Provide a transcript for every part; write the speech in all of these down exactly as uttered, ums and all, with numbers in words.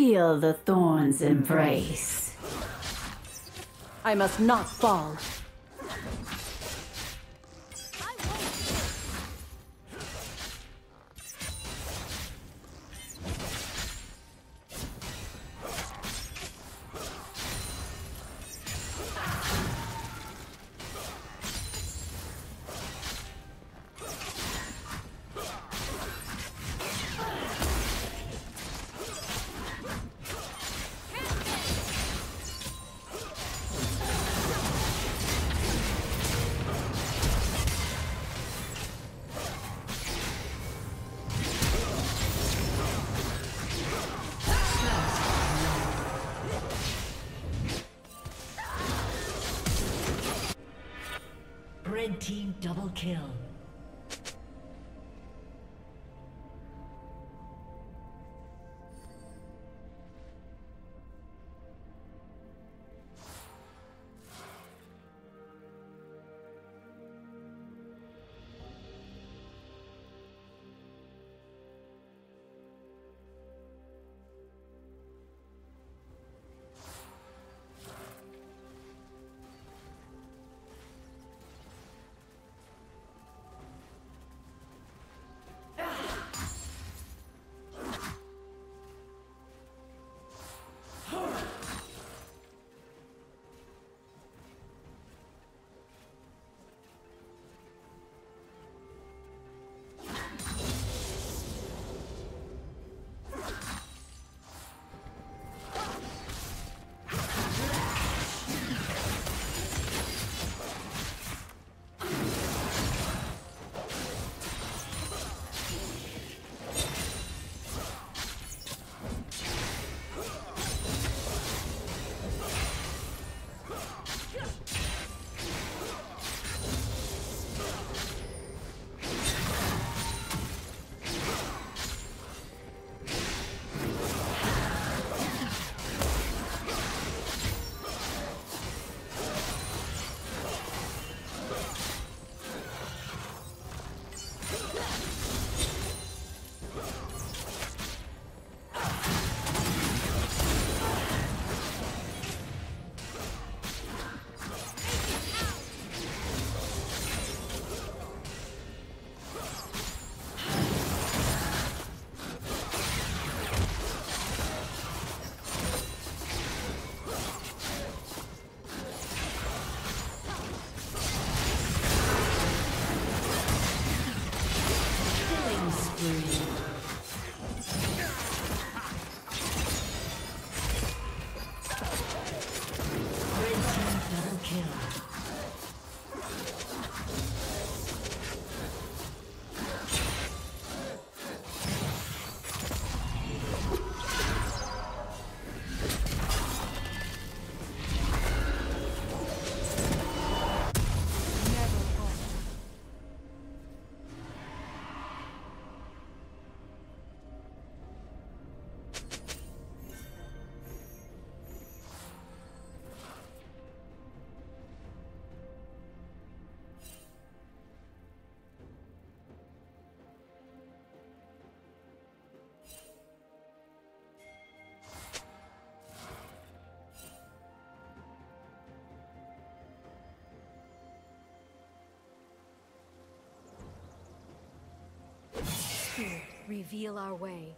Feel the thorns embrace. I must not fall. Red team double kill. Reveal our way.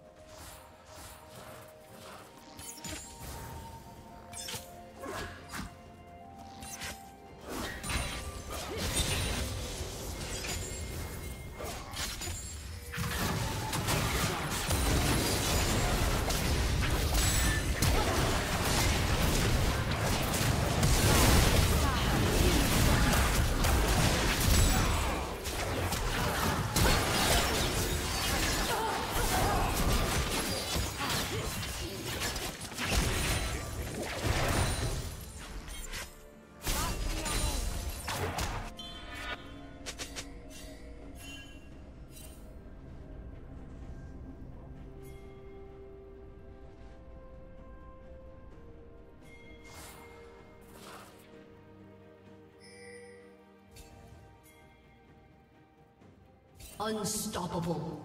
Unstoppable.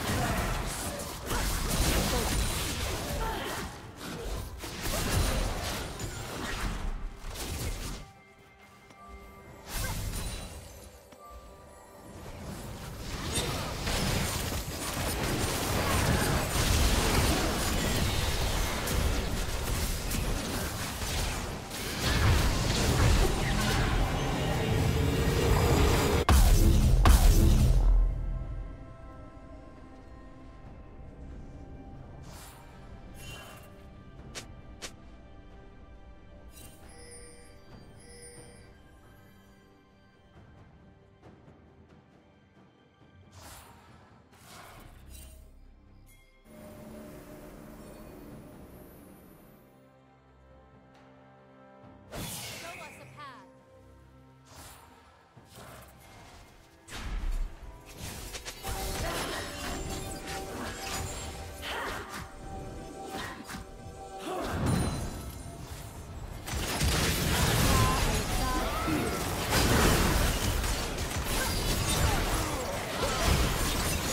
turret has been destroyed.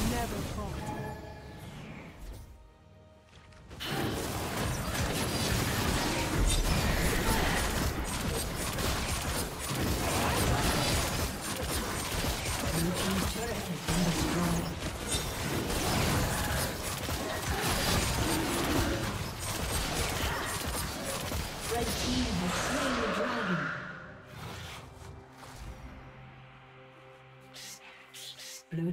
Never fought. Blue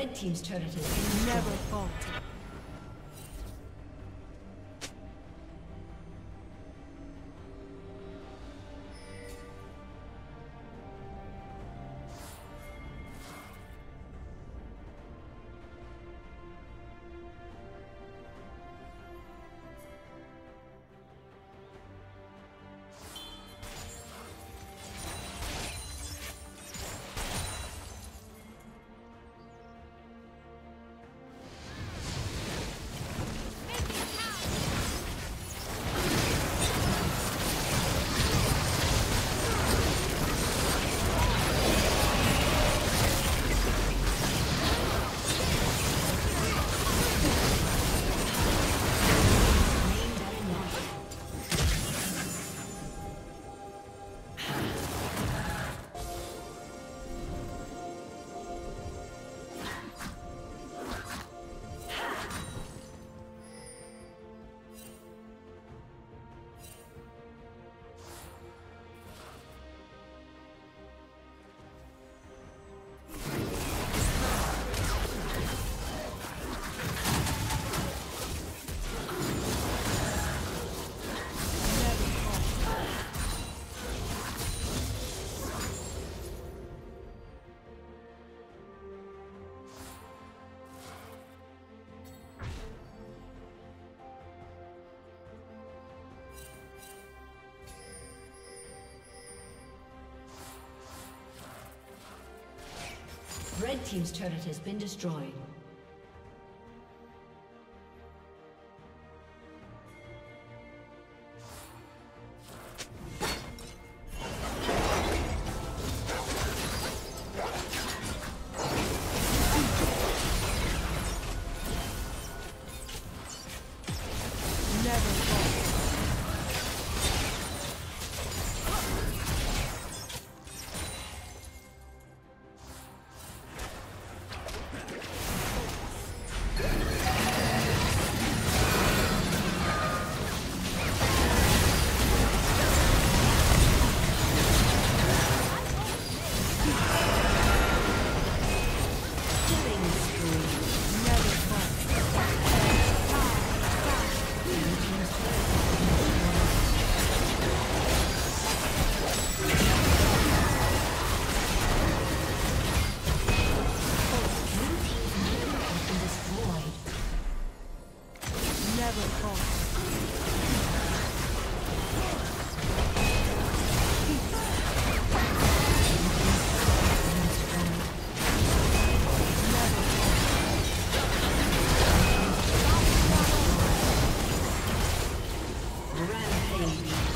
Red team's turret has been never faulted. Red team's turret has been destroyed. Rampage.